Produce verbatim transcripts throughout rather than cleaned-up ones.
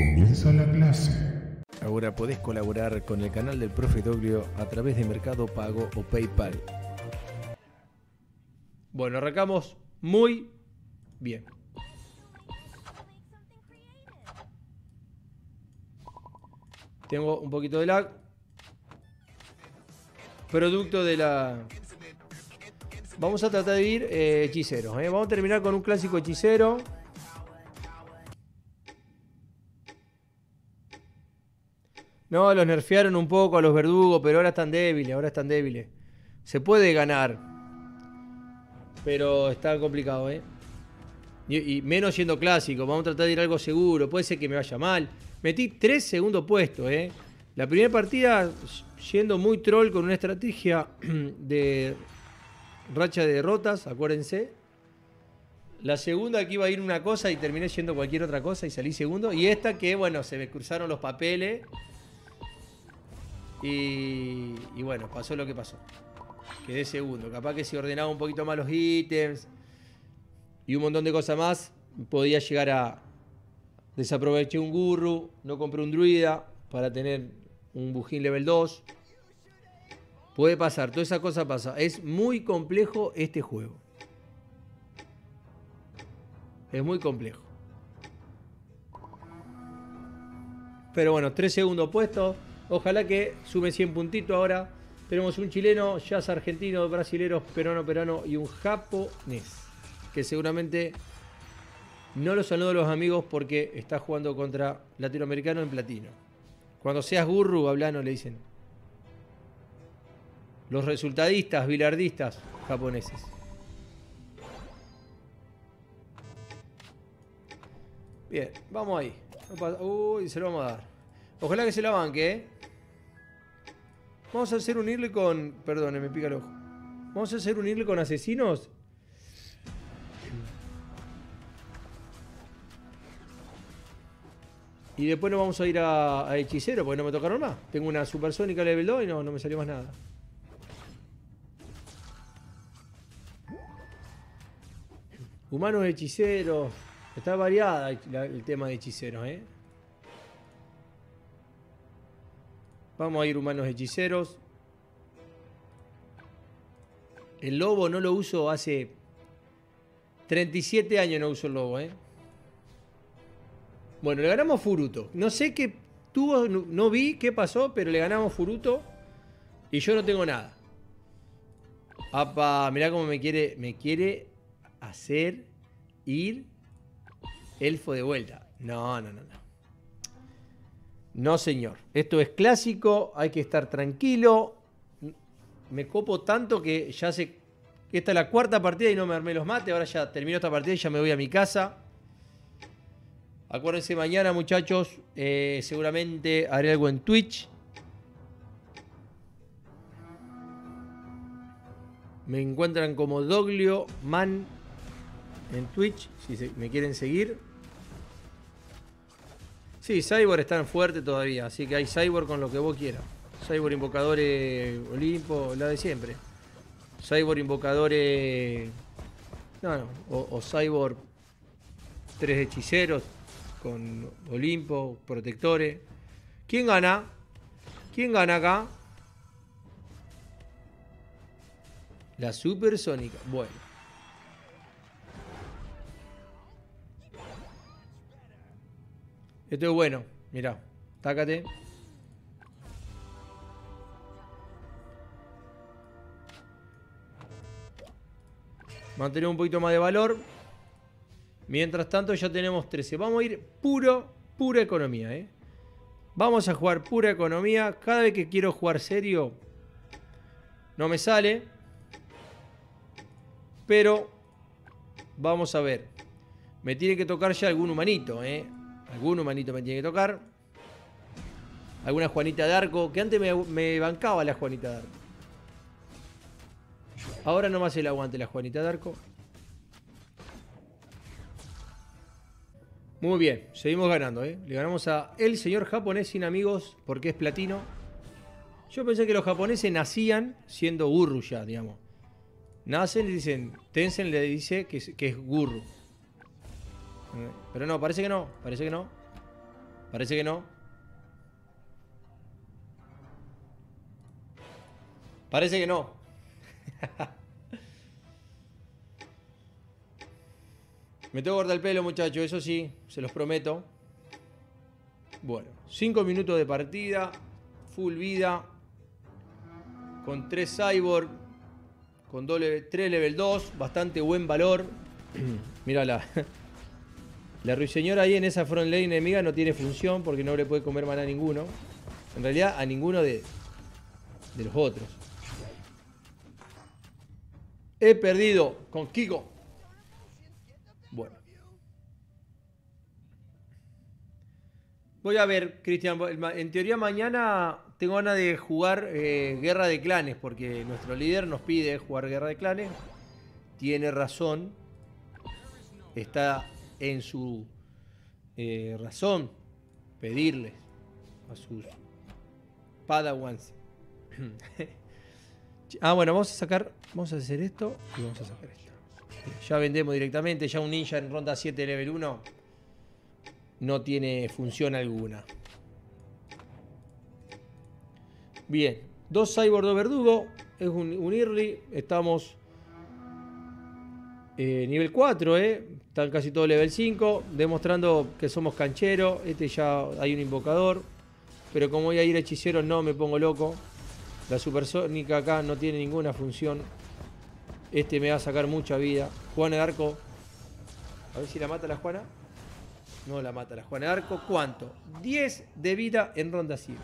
Comienza la clase. Ahora podés colaborar con el canal del Profe Doglio a través de Mercado Pago o PayPal. Bueno, arrancamos muy bien. Tengo un poquito de lag. Producto de la... Vamos a tratar de ir eh, hechiceros. ¿eh? Vamos a terminar con un clásico hechicero. No, los nerfearon un poco a los verdugos, pero ahora están débiles, ahora están débiles. Se puede ganar, pero está complicado, ¿eh? Y, y menos yendo clásico, vamos a tratar de ir algo seguro. Puede ser que me vaya mal. Metí tres segundos puestos, ¿eh? La primera partida yendo muy troll con una estrategia de racha de derrotas, acuérdense. La segunda aquí iba a ir una cosa y terminé yendo cualquier otra cosa y salí segundo. Y esta que, bueno, se me cruzaron los papeles. Y, y bueno, pasó lo que pasó. Quedé segundo. Capaz que si ordenaba un poquito más los ítems y un montón de cosas más, podía llegar a... Desaproveché un gurru, no compré un druida para tener un bujín level dos. Puede pasar, toda esa cosa pasa. Es muy complejo este juego. Es muy complejo. Pero bueno, tres segundos puestos. Ojalá que sume cien puntitos ahora. Tenemos un chileno, Yaza argentino, dos brasileros, peruano, peruano y un japonés. Que seguramente no los saludo a los amigos porque está jugando contra latinoamericano en platino. Cuando seas gurru, hablano, le dicen. Los resultadistas, bilardistas japoneses. Bien, vamos ahí. Uy, se lo vamos a dar. Ojalá que se la banque, ¿eh? Vamos a hacer un irle con... Perdón, me pica el ojo. Vamos a hacer un irle con asesinos. Y después nos vamos a ir a, a hechicero, porque no me tocaron más. Tengo una supersónica level dos y no, no me salió más nada. Humanos hechiceros. Está variada la, el tema de hechiceros, ¿eh? Vamos a ir humanos hechiceros. El lobo no lo uso hace treinta y siete años no uso el lobo, ¿eh? Bueno, le ganamos Furuto. No sé qué tuvo, no vi qué pasó, pero le ganamos Furuto. Y yo no tengo nada. Apa, mirá cómo me quiere, me quiere hacer ir elfo de vuelta. No, no, no, no. No, señor. Esto es clásico, hay que estar tranquilo. Me copo tanto que ya sé... Esta es la cuarta partida y no me armé los mates. Ahora ya termino esta partida y ya me voy a mi casa. Acuérdense, mañana, muchachos, eh, seguramente haré algo en Twitch. Me encuentran como Doglio Man en Twitch, si se, me quieren seguir. Sí, Cyborg están fuerte todavía, así que hay Cyborg con lo que vos quieras. Cyborg invocadores Olimpo, la de siempre. Cyborg invocadores... No, no, o, o Cyborg tres hechiceros con Olimpo, protectores. ¿Quién gana? ¿Quién gana acá? La supersónica, bueno. Esto es bueno, mirá, tácate. Mantener un poquito más de valor. Mientras tanto ya tenemos trece. Vamos a ir puro, pura economía, ¿eh? Vamos a jugar pura economía. Cada vez que quiero jugar serio, no me sale. Pero vamos a ver. Me tiene que tocar ya algún humanito, ¿eh? Algún humanito me tiene que tocar. Alguna Juanita de Arco. Que antes me, me bancaba la Juanita de Arco. Ahora nomás el aguante la Juanita de Arco. Muy bien. Seguimos ganando, ¿eh? Le ganamos a el señor japonés sin amigos. Porque es platino. Yo pensé que los japoneses nacían siendo gurru ya, digamos. Nacen y dicen... Tencent le dice que es, que es gurru. Pero no, parece que no, parece que no. Parece que no. Parece que no. Me tengo que cortar el pelo, muchachos. Eso sí, se los prometo. Bueno, cinco minutos de partida. Full vida. Con tres cyborg. Con tres level dos. Bastante buen valor. Mirá la... La ruiseñora ahí en esa front lane enemiga no tiene función porque no le puede comer maná a ninguno. En realidad a ninguno de, de los otros. He perdido con Kiko. Bueno. Voy a ver, Cristian. En teoría mañana tengo ganas de jugar eh, Guerra de Clanes porque nuestro líder nos pide jugar Guerra de Clanes. Tiene razón. Está... en su eh, razón pedirles a sus padawans. Ah, bueno, vamos a sacar, vamos a hacer esto y vamos a sacar esto. Ya vendemos directamente, ya un ninja en ronda siete level uno no tiene función alguna. Bien, dos cyborg, dos verdugo, es un, un early, estamos... Eh, nivel cuatro, eh. Están casi todos level cinco. Demostrando que somos cancheros. Este ya hay un invocador. Pero como voy a ir hechicero, no me pongo loco. La supersónica acá no tiene ninguna función. Este me va a sacar mucha vida. Juana de Arco. A ver si la mata la Juana. No la mata la Juana de Arco. ¿Cuánto? diez de vida en ronda siete.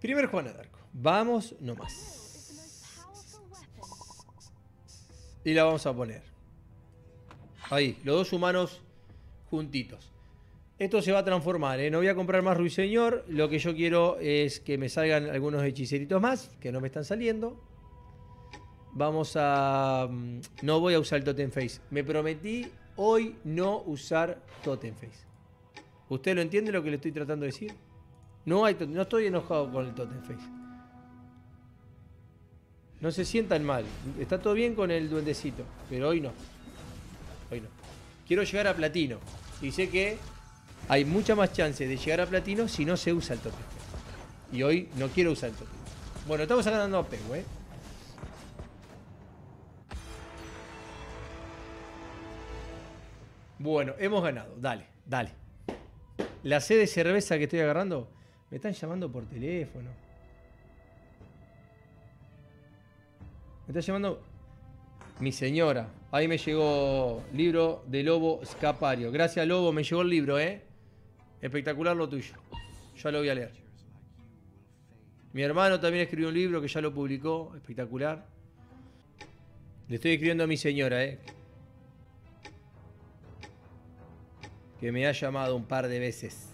Primer Juana de Arco. Vamos nomás. Y la vamos a poner. Ahí, los dos humanos juntitos. Esto se va a transformar, ¿eh? No voy a comprar más ruiseñor. Lo que yo quiero es que me salgan algunos hechiceritos más, que no me están saliendo. Vamos a... No voy a usar el Totem Face. Me prometí hoy no usar Totem Face. ¿Usted lo entiende lo que le estoy tratando de decir? No, hay no estoy enojado con el Totem Face. No se sientan mal. Está todo bien con el duendecito. Pero hoy no. Hoy no. Quiero llegar a platino. Y sé que hay mucha más chance de llegar a platino si no se usa el tope. Y hoy no quiero usar el tope. Bueno, estamos ganando a pego, eh. Bueno, hemos ganado. Dale, dale. La sed de cerveza que estoy agarrando. Me están llamando por teléfono. Me está llamando mi señora. Ahí me llegó libro de Lobo Scapario. Gracias, Lobo. Me llegó el libro, ¿eh? Espectacular lo tuyo. Ya lo voy a leer. Mi hermano también escribió un libro que ya lo publicó. Espectacular. Le estoy escribiendo a mi señora, ¿eh? Que me ha llamado un par de veces.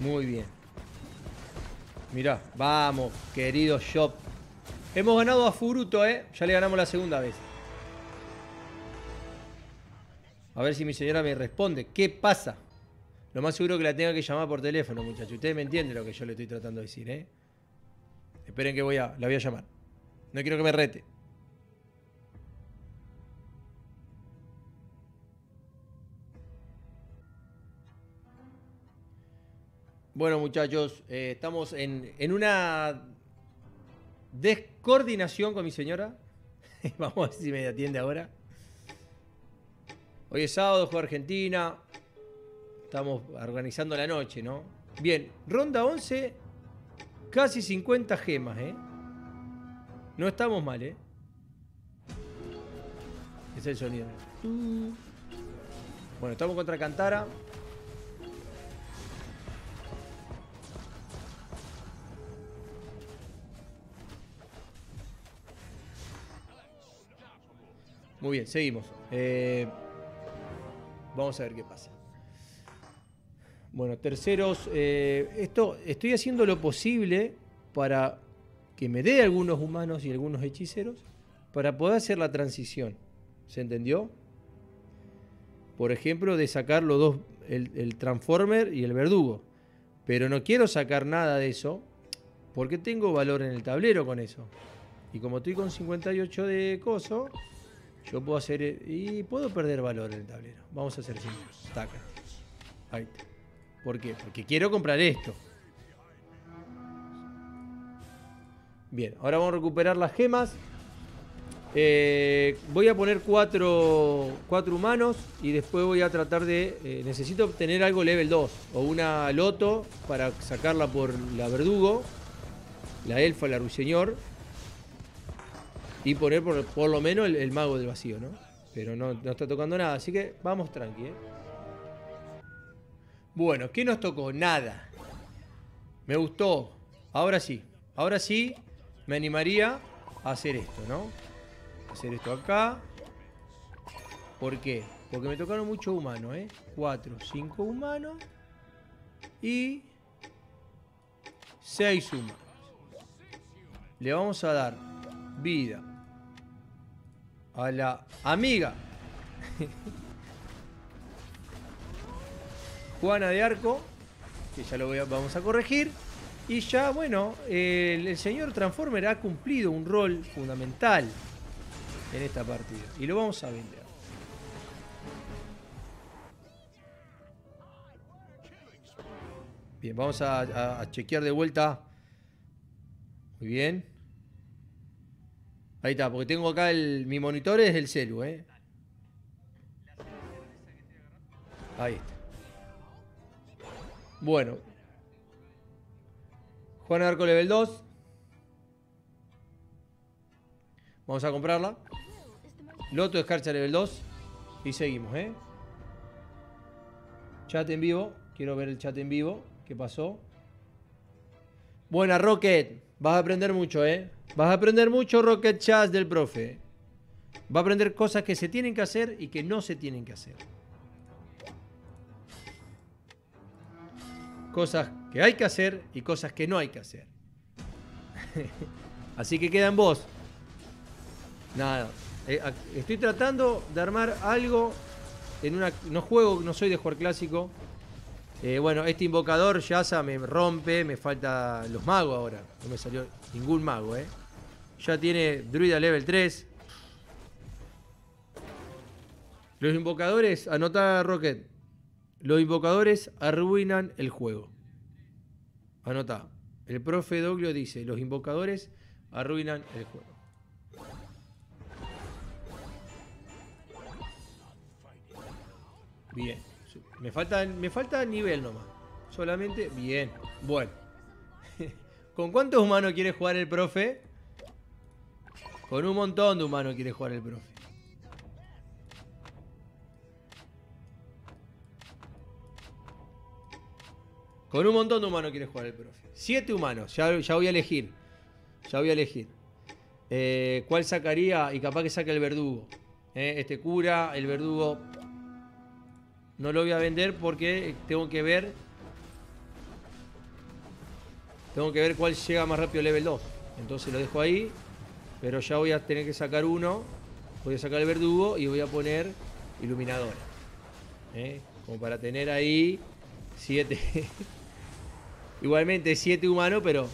Muy bien. Mirá, vamos, querido Shop. Hemos ganado a Furuto, ¿eh? Ya le ganamos la segunda vez. A ver si mi señora me responde. ¿Qué pasa? Lo más seguro que la tenga que llamar por teléfono, muchachos. Ustedes me entienden lo que yo le estoy tratando de decir, ¿eh? Esperen que voy a, la voy a llamar. No quiero que me rete. Bueno, muchachos, eh, estamos en, en una descoordinación con mi señora. Vamos a ver si me atiende ahora. Hoy es sábado, juega Argentina. Estamos organizando la noche, ¿no? Bien, ronda once, casi cincuenta gemas, ¿eh? No estamos mal, ¿eh? Es el sonido. Bueno, estamos contra Cantara. Muy bien, seguimos. Eh, vamos a ver qué pasa. Bueno, terceros. Eh, esto, estoy haciendo lo posible para que me dé algunos humanos y algunos hechiceros para poder hacer la transición. ¿Se entendió? Por ejemplo, de sacar los dos, el, el Transformer y el Verdugo. Pero no quiero sacar nada de eso Porque tengo valor en el tablero con eso. Y como estoy con cincuenta y ocho de coso, yo puedo hacer... Y puedo perder valor en el tablero. Vamos a hacer simples. Taca. Ahí está. ¿Por qué? Porque quiero comprar esto. Bien, ahora vamos a recuperar las gemas. Eh, voy a poner cuatro, cuatro humanos y después voy a tratar de... Eh, necesito obtener algo level dos o una loto para sacarla por la verdugo, la elfa, la ruiseñor y poner por, por lo menos el, el mago del vacío, ¿no? Pero no, no está tocando nada, así que vamos tranqui, ¿eh? Bueno, ¿qué nos tocó? Nada. Me gustó. Ahora sí, ahora sí me animaría a hacer esto, ¿no? Hacer esto acá. ¿Por qué? Porque me tocaron muchos humanos, ¿eh? cuatro, cinco humanos y seis humanos. Le vamos a dar vida a la amiga Juana de Arco, que ya lo voy a, vamos a corregir. Y ya, bueno, eh, el, el señor Transformer ha cumplido un rol fundamental en esta partida. Y lo vamos a vender. Bien, vamos a, a, a chequear de vuelta. Muy bien. Ahí está, porque tengo acá el... Mi monitor es el celu, ¿eh? Ahí está. Bueno. Juan Arco level dos. Vamos a comprarla. Loto de escarcha level dos. Y seguimos, ¿eh? Chat en vivo. Quiero ver el chat en vivo. ¿Qué pasó? Buena, Rocket. Vas a aprender mucho, ¿eh? Vas a aprender mucho, Rocket Chats del profe. Va a aprender cosas que se tienen que hacer y que no se tienen que hacer. Cosas que hay que hacer y cosas que no hay que hacer. Así que queda en vos. Nada, eh, estoy tratando de armar algo en una... No juego, no soy de jugar clásico. Eh, bueno, este invocador Yaza me rompe, me falta los magos ahora. No me salió ningún mago, eh. Ya tiene druida level tres. Los invocadores, anotá Rocket. Los invocadores arruinan el juego. Anotá. El profe Doglio dice, los invocadores arruinan el juego. Bien, me falta, me falta nivel nomás. Solamente, bien, bueno. ¿Con cuántos humanos quiere jugar el profe? Con un montón de humanos quiere jugar el profe. Con un montón de humanos quiere jugar el profe. Siete humanos, ya, ya voy a elegir. Ya voy a elegir. Eh, ¿Cuál sacaría? Y capaz que saque el verdugo. Eh, este cura, el verdugo... No lo voy a vender porque tengo que ver. Tengo que ver cuál llega más rápido level dos. Entonces lo dejo ahí. Pero ya voy a tener que sacar uno. Voy a sacar el verdugo y voy a poner iluminadora. ¿Eh? Como para tener ahí siete. Igualmente siete humanos, pero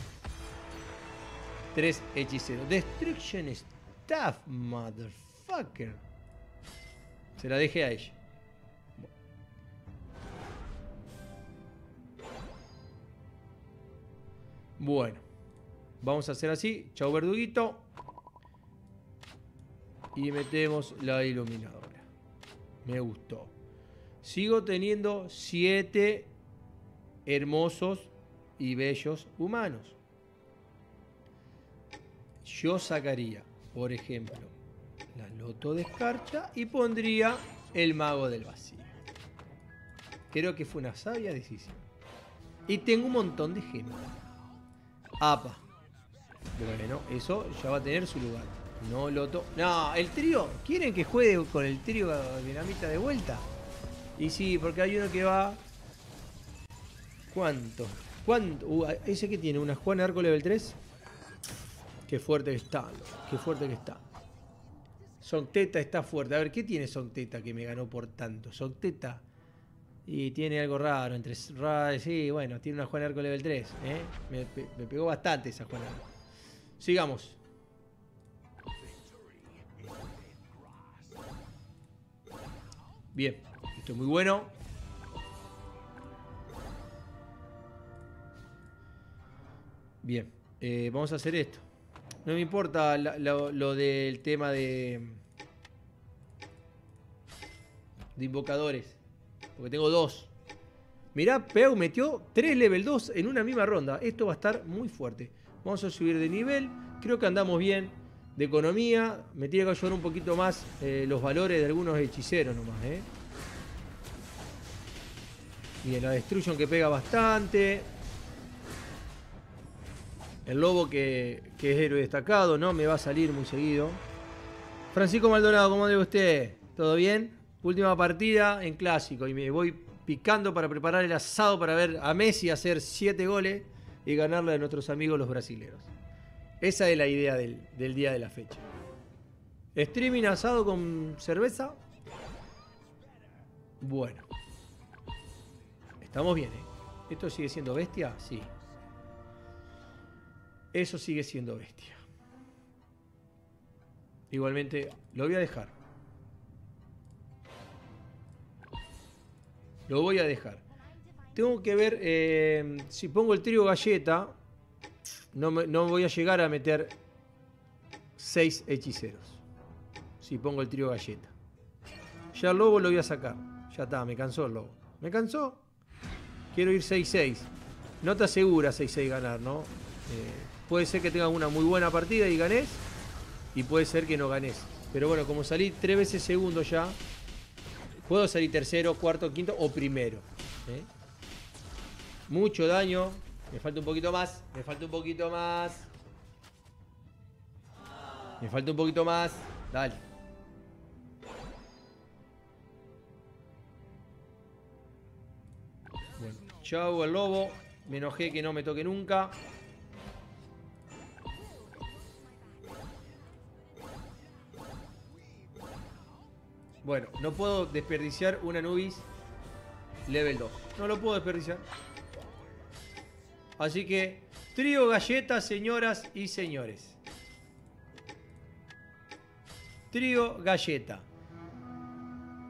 tres hechiceros. Destruction Staff, motherfucker. Se la dejé a ella. Bueno, vamos a hacer así. Chau, verduguito. Y metemos la iluminadora. Me gustó. Sigo teniendo siete hermosos y bellos humanos. Yo sacaría, por ejemplo, la loto de escarcha y pondría el mago del vacío. Creo que fue una sabia decisión. Y tengo un montón de gemas. Apa. Bueno, eso ya va a tener su lugar. No lo to... No, el trío. ¿Quieren que juegue con el trío dinamita de vuelta? Y sí, porque hay uno que va... ¿Cuánto? ¿Cuánto? Uh, ¿Ese que tiene? ¿Una Juana Arco level tres? Qué fuerte que está. Qué fuerte que está. Socteta está fuerte. A ver, ¿qué tiene Socteta que me ganó por tanto? Socteta. Y tiene algo raro entre... Sí, bueno, tiene una Juan Arco level tres, ¿eh? Me, me pegó bastante esa Juan Arco. Sigamos. Bien, esto es muy bueno. Bien, eh, vamos a hacer esto. No me importa la, la, lo del tema de... de invocadores. Porque tengo dos. Mirá, Peu metió tres level dos en una misma ronda. Esto va a estar muy fuerte. Vamos a subir de nivel. Creo que andamos bien de economía. Me tiene que ayudar un poquito más eh, los valores de algunos hechiceros nomás. Eh. Bien, la destrucción que pega bastante. El lobo que, que es héroe destacado. No me va a salir muy seguido. Francisco Maldonado, ¿cómo anda usted? ¿Todo bien? Última partida en clásico. Y me voy picando para preparar el asado para ver a Messi hacer siete goles y ganarle a nuestros amigos los brasileños. Esa es la idea del, del día de la fecha. Streaming asado con cerveza. Bueno. Estamos bien, ¿eh? ¿Esto sigue siendo bestia? Sí. Eso sigue siendo bestia. Igualmente, lo voy a dejar. Lo voy a dejar. Tengo que ver eh, si pongo el trío galleta. No, me, no voy a llegar a meter seis hechiceros. Si pongo el trío galleta. Ya el lobo lo voy a sacar. Ya está, me cansó el lobo. ¿Me cansó? Quiero ir seis seis. No te asegura seis seis ganar, ¿no? Eh, puede ser que tengas una muy buena partida y ganes. Y puede ser que no ganes. Pero bueno, como salí tres veces segundo ya. Puedo salir tercero, cuarto, quinto o primero. ¿Eh? Mucho daño. Me falta un poquito más. Me falta un poquito más. Me falta un poquito más. Dale. Bueno, chau el lobo. Me enojé que no me toque nunca. Bueno, no puedo desperdiciar una Anubis level dos. No lo puedo desperdiciar. Así que, trío galletas, señoras y señores. Trío galleta.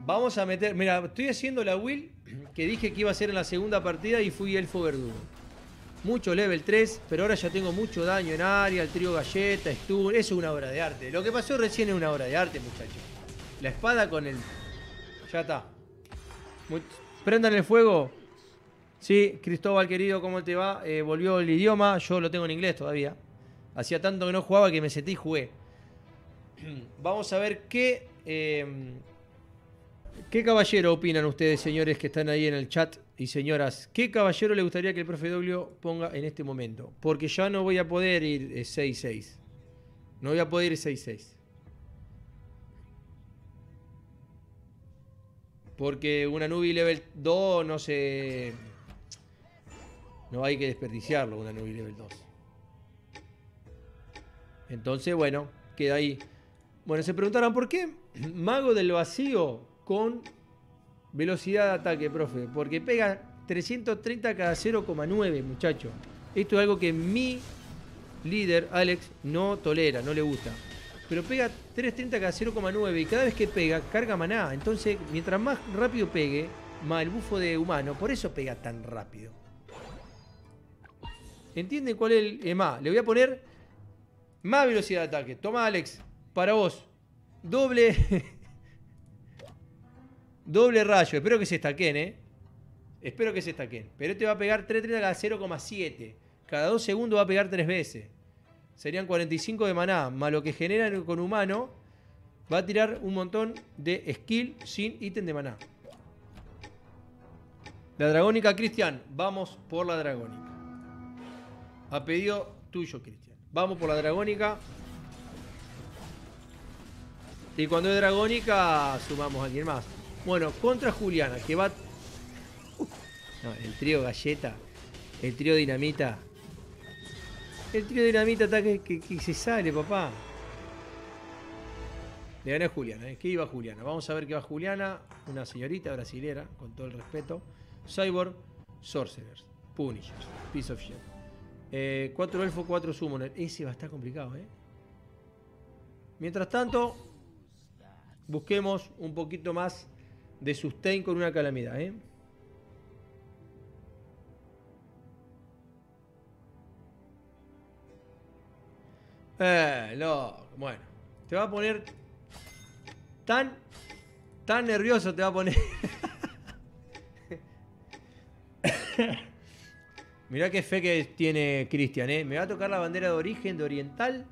Vamos a meter... Mira, estoy haciendo la will que dije que iba a hacer en la segunda partida y fui elfo verdugo. Mucho level tres, pero ahora ya tengo mucho daño en área. El trío galleta, stun... Eso es una obra de arte. Lo que pasó recién es una obra de arte, muchachos. La espada con el... Ya está. Muy... Prendan el fuego. Sí, Cristóbal, querido, ¿cómo te va? Eh, volvió el idioma. Yo lo tengo en inglés todavía. Hacía tanto que no jugaba que me senté y jugué. Vamos a ver qué... Eh... ¿Qué caballero opinan ustedes, señores, que están ahí en el chat? Y señoras, ¿qué caballero le gustaría que el profe Doglio ponga en este momento? Porque ya no voy a poder ir seis seis. No voy a poder ir seis seis. Porque una Nubi level dos no se... No hay que desperdiciarlo, una Nubi level dos. Entonces, bueno, queda ahí. Bueno, se preguntarán, ¿por qué mago del vacío con velocidad de ataque, profe? Porque pega trescientos treinta cada cero coma nueve, muchacho. Esto es algo que mi líder, Alex, no tolera, no le gusta. Pero pega trescientos treinta cada cero coma nueve y cada vez que pega, carga maná. Entonces, mientras más rápido pegue, más el bufo de humano. Por eso pega tan rápido. ¿Entienden cuál es el E M A? Le voy a poner más velocidad de ataque. Toma, Alex, para vos. Doble... Doble rayo. Espero que se estaquen, ¿eh? Espero que se estaquen. Pero este va a pegar trescientos treinta cada cero coma siete. Cada dos segundos va a pegar tres veces. Serían cuarenta y cinco de maná, más lo que generan con humano. Va a tirar un montón de skill sin ítem de maná. La dragónica, Cristian. Vamos por la dragónica. A pedido tuyo, Cristian. Vamos por la dragónica. Y cuando es dragónica, sumamos a alguien más. Bueno, contra Juliana, que va... Uh, no, el trío galleta. El trío dinamita. El tiro de dinamita ataque que, que se sale, papá. Le gané a Juliana, ¿eh? ¿Qué iba Juliana? Vamos a ver qué va Juliana. Una señorita brasilera, con todo el respeto. Cyborg, Sorcerers, Punishers, Piece of Shit. Eh, cuatro Elfos, cuatro Summoner. Ese va a estar complicado, ¿eh? Mientras tanto, busquemos un poquito más de sustain con una calamidad, ¿eh? Eh, no. Bueno, te va a poner tan, tan nervioso te va a poner. Mirá qué fe que tiene Cristian, ¿eh? Me va a tocar la bandera de origen de Oriental.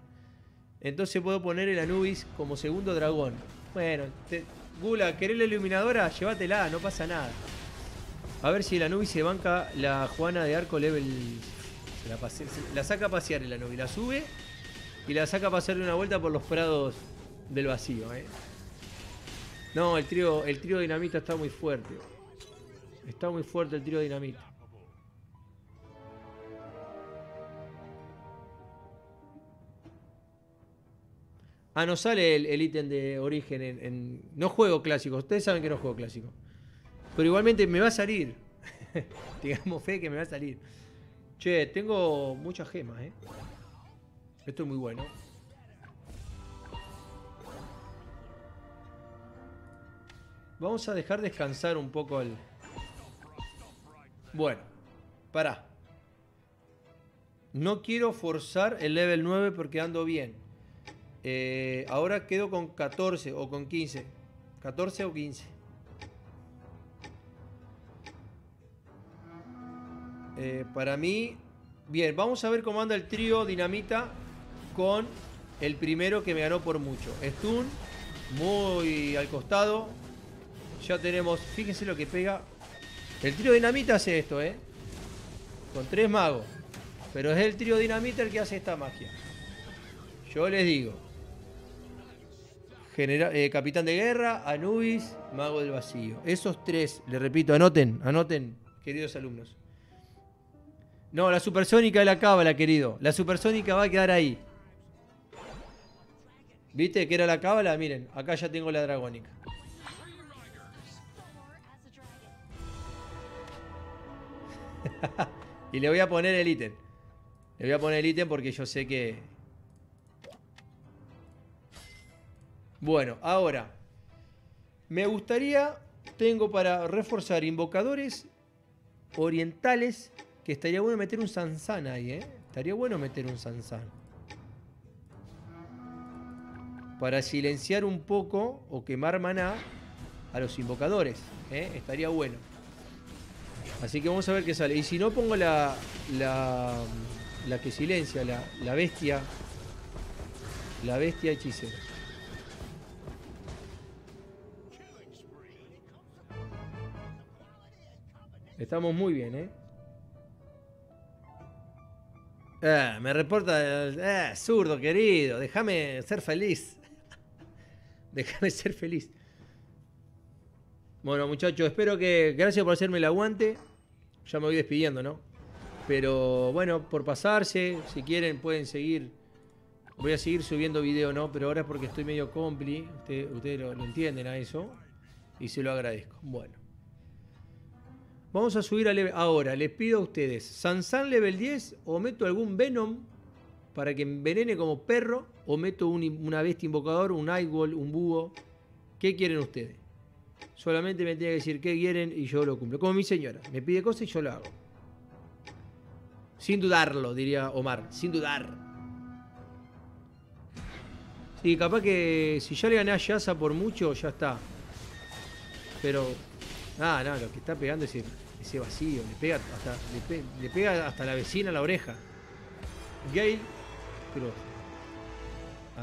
Entonces puedo poner el Anubis como segundo dragón. Bueno, te... Gula, ¿querés la iluminadora? Llévatela, no pasa nada. A ver si el Anubis se banca la Juana de Arco level. Se la, pase... se la saca a pasear el Anubis, la sube. Y la saca a pasarle una vuelta por los prados del vacío, ¿eh? No, el trío, el trío dinamita está muy fuerte. Está muy fuerte el trío dinamita. Ah, no sale el ítem de origen en, en... No juego clásico, ustedes saben que no juego clásico. Pero igualmente me va a salir. Digamos fe que me va a salir. Che, tengo muchas gemas, ¿eh? Esto es muy bueno. Vamos a dejar descansar un poco el... Bueno, pará. No quiero forzar el level nueve porque ando bien. Eh, ahora quedo con catorce o con quince. catorce o quince. Eh, para mí... Bien, vamos a ver cómo anda el trío dinamita con el primero que me ganó por mucho. Stun, muy al costado. Ya tenemos, fíjense lo que pega. El trío dinamita hace esto, ¿eh? Con tres magos. Pero es el trío dinamita el que hace esta magia. Yo les digo. General, eh, Capitán de Guerra, Anubis, Mago del Vacío. Esos tres, les repito, anoten, anoten, queridos alumnos. No, la supersónica de la cábala, querido. La supersónica va a quedar ahí. ¿Viste que era la cábala? Miren, acá ya tengo la dragónica. Y le voy a poner el ítem. Le voy a poner el ítem porque yo sé que... Bueno, ahora. Me gustaría... Tengo para reforzar invocadores orientales... Que estaría bueno meter un Sansan ahí, ¿eh? Estaría bueno meter un Sansan. Para silenciar un poco o quemar maná a los invocadores, ¿eh? Estaría bueno. Así que vamos a ver qué sale. Y si no pongo la, la, la que silencia, la, la bestia. La bestia hechicera. Estamos muy bien, ¿eh? Eh, me reporta eh, Zurdo, querido. Déjame ser feliz. Déjame ser feliz. Bueno, muchachos, espero que... Gracias por hacerme el aguante. Ya me voy despidiendo, ¿no? Pero, bueno, por pasarse. Si quieren, pueden seguir. Voy a seguir subiendo video, ¿no? Pero ahora es porque estoy medio compli. Ustedes, ustedes lo, lo entienden a eso. Y se lo agradezco. Bueno. Vamos a subir a level... Ahora, les pido a ustedes, Sansan level diez, o meto algún Venom para que envenene como perro, o meto un, una bestia invocador, un Nightwall, un búho. ¿Qué quieren ustedes? Solamente me tienen que decir qué quieren y yo lo cumplo. Como mi señora, me pide cosas y yo lo hago. Sin dudarlo, diría Omar, sin dudar. Sí, capaz que si ya le gané a Yaza por mucho, ya está. Pero... Ah, no, lo que está pegando ese, ese vacío, le pega, hasta, le, pe, le pega hasta la vecina a la oreja. Gail Cross.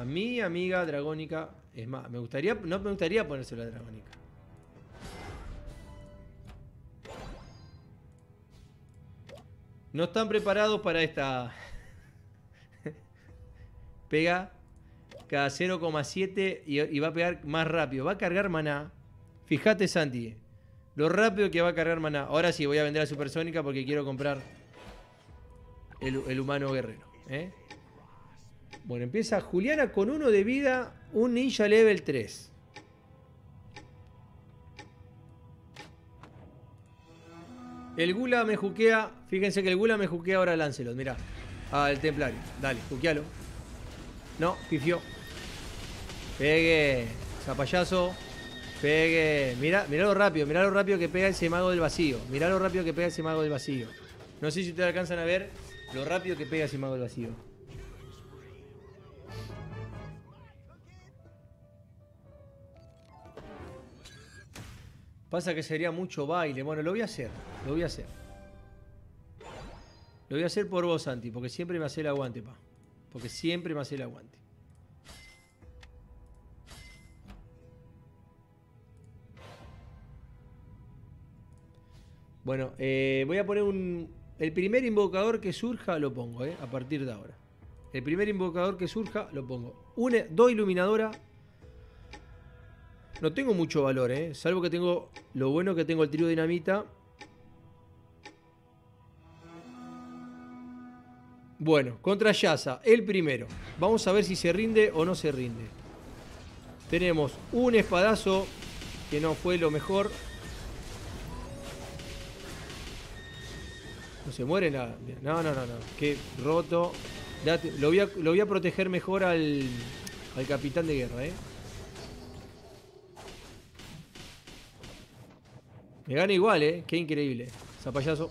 A mi amiga dragónica, es más, me gustaría, no me gustaría ponérselo a la dragónica. No están preparados para esta. Pega cada cero coma siete y, y va a pegar más rápido. Va a cargar maná. Fíjate, Santi. Lo rápido que va a cargar maná. Ahora sí, voy a vender a Supersónica porque quiero comprar el, el humano guerrero, ¿eh? Bueno, empieza Juliana con uno de vida, un ninja level tres. El Gula me juquea. Fíjense que el Gula me juquea ahora al Lancelot. Mirá. Al Templario. Dale, juquealo. No, pifió. Pegue. Zapayazo. Pegue. Mirá, mirá lo rápido. Mirá lo rápido que pega ese mago del vacío. Mirá lo rápido que pega ese mago del vacío. No sé si ustedes alcanzan a ver lo rápido que pega ese mago del vacío. Pasa que sería mucho baile. Bueno, lo voy a hacer. Lo voy a hacer. Lo voy a hacer por vos, Santi. Porque siempre me hace el aguante, pa. Porque siempre me hace el aguante. Bueno, eh, voy a poner un... El primer invocador que surja lo pongo, eh. A partir de ahora. El primer invocador que surja lo pongo. Una, dos iluminadoras. No tengo mucho valor, eh. Salvo que tengo... Lo bueno que tengo el trío dinamita. Bueno, contra Yaza, el primero. Vamos a ver si se rinde o no se rinde. Tenemos un espadazo que no fue lo mejor. No se muere nada. No, no, no, no. Qué roto. Date. Lo, voy a, lo voy a proteger mejor al, al capitán de guerra, eh. Me gana igual, eh. Qué increíble. Zapayazo.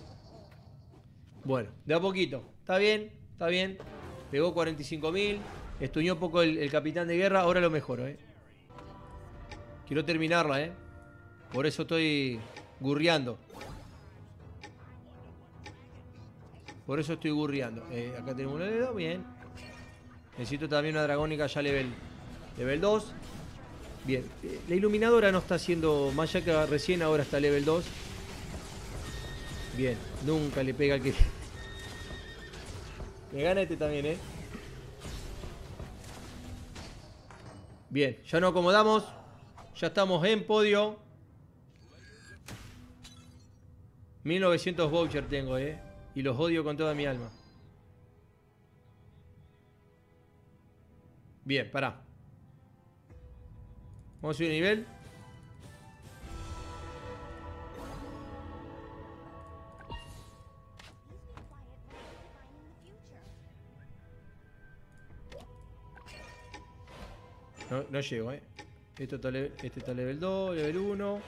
Bueno, de a poquito. Está bien, está bien. Pegó cuarenta y cinco mil. Estuñó un poco el, el capitán de guerra. Ahora lo mejoro, eh. Quiero terminarla, eh. Por eso estoy gurreando. Por eso estoy gurreando. Eh, acá tenemos una de dos. Bien. Necesito también una dragónica ya level, level dos. Bien, la iluminadora no está haciendo más, ya que recién ahora está level dos. Bien, nunca le pega al que... Me gana este también, eh. Bien, ya nos acomodamos. Ya estamos en podio. mil novecientos voucher tengo, eh. Y los odio con toda mi alma. Bien, pará. Vamos a subir nivel. No, no llego, eh. Esto está level, este está level dos, level uno.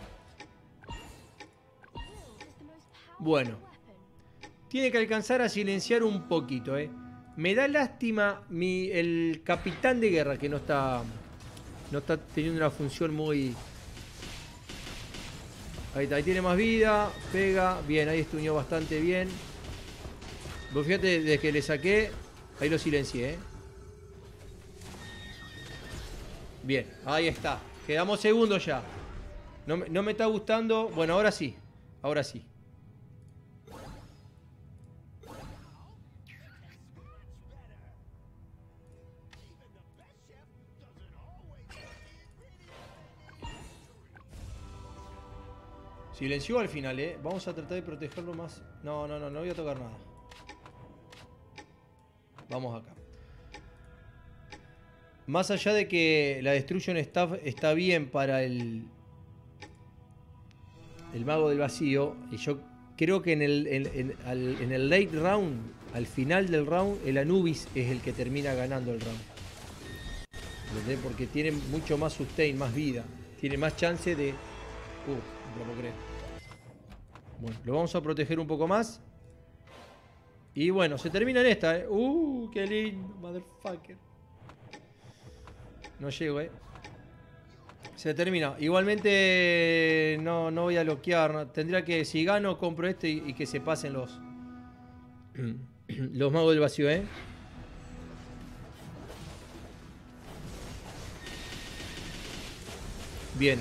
Bueno. Tiene que alcanzar a silenciar un poquito, eh. Me da lástima mi, el capitán de guerra que no está... No está teniendo una función muy... Ahí está, ahí tiene más vida. Pega, bien, ahí estuñó bastante bien. Vos fíjate, desde que le saqué, ahí lo silencié, ¿eh? Bien, ahí está. Quedamos segundos ya. No, no me está gustando. Bueno, ahora sí. Ahora sí. Silenció al final, eh. Vamos a tratar de protegerlo más. No, no, no, no voy a tocar nada. Vamos acá. Más allá de que la Destruction Staff está bien para el... El mago del vacío. Y yo creo que en el, en, en, al, en el late round, al final del round, el Anubis es el que termina ganando el round. ¿Entendés? Porque tiene mucho más sustain, más vida. Tiene más chance de... Uh. Bueno, lo vamos a proteger un poco más. Y bueno, se termina en esta, eh. Uh, qué lindo, motherfucker. No llego, eh. Se termina. Igualmente no, no voy a bloquear. Tendría que, si gano, compro este y, y que se pasen los los magos del vacío, eh. Bien.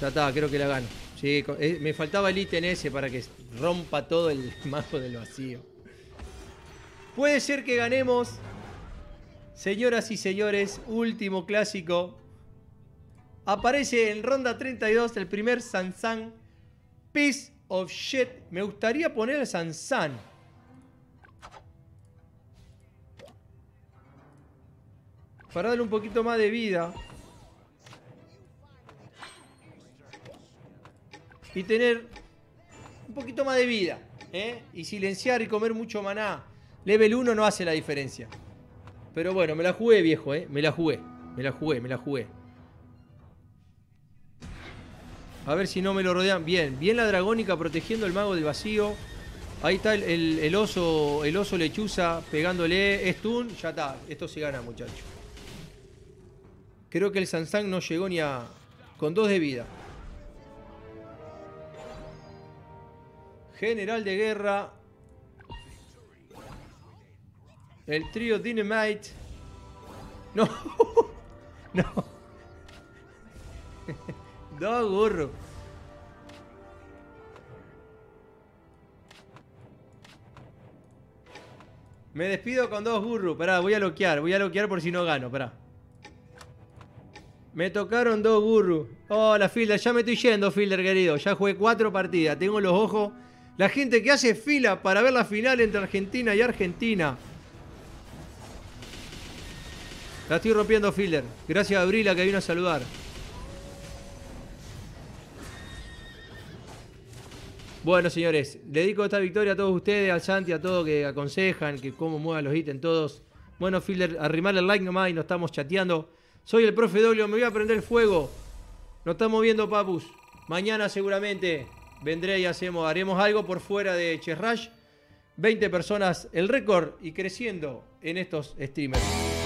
Ya está, creo que la gano. Sí, me faltaba el ítem ese para que rompa todo el mago del vacío. Puede ser que ganemos. Señoras y señores, último clásico. Aparece en ronda treinta y dos el primer Sansan. Piece of shit. Me gustaría poner el Sansan. Para darle un poquito más de vida. Y tener un poquito más de vida, ¿eh? Y silenciar y comer mucho maná. Level uno no hace la diferencia. Pero bueno, me la jugué, viejo, ¿eh? Me la jugué, me la jugué, me la jugué. A ver si no me lo rodean. Bien, bien la dragónica protegiendo el mago del vacío. Ahí está el, el, el oso, el oso lechuza pegándole. Stun, ya está. Esto se gana, muchachos. Creo que el Sansang no llegó ni a... Con dos de vida. General de guerra. El trío Dynamite. No. No. No, gorro. Me despido con dos burros. Pará, voy a loquear. Voy a loquear por si no gano. Pará. Me tocaron dos burros. Hola, Fielder. Ya me estoy yendo, Fielder, querido. Ya jugué cuatro partidas. Tengo los ojos. La gente que hace fila para ver la final entre Argentina y Argentina. La estoy rompiendo, Fielder. Gracias a Abrila que vino a saludar. Bueno, señores, dedico esta victoria a todos ustedes, al Santi, a todos que aconsejan, que cómo muevan los ítems todos. Bueno, Fielder, arrimarle el like nomás y nos estamos chateando. Soy el Profe Doglio, me voy a prender fuego. Nos estamos viendo, papus. Mañana seguramente vendré y hacemos, haremos algo por fuera de Chess Rush. veinte personas el récord y creciendo en estos streamers.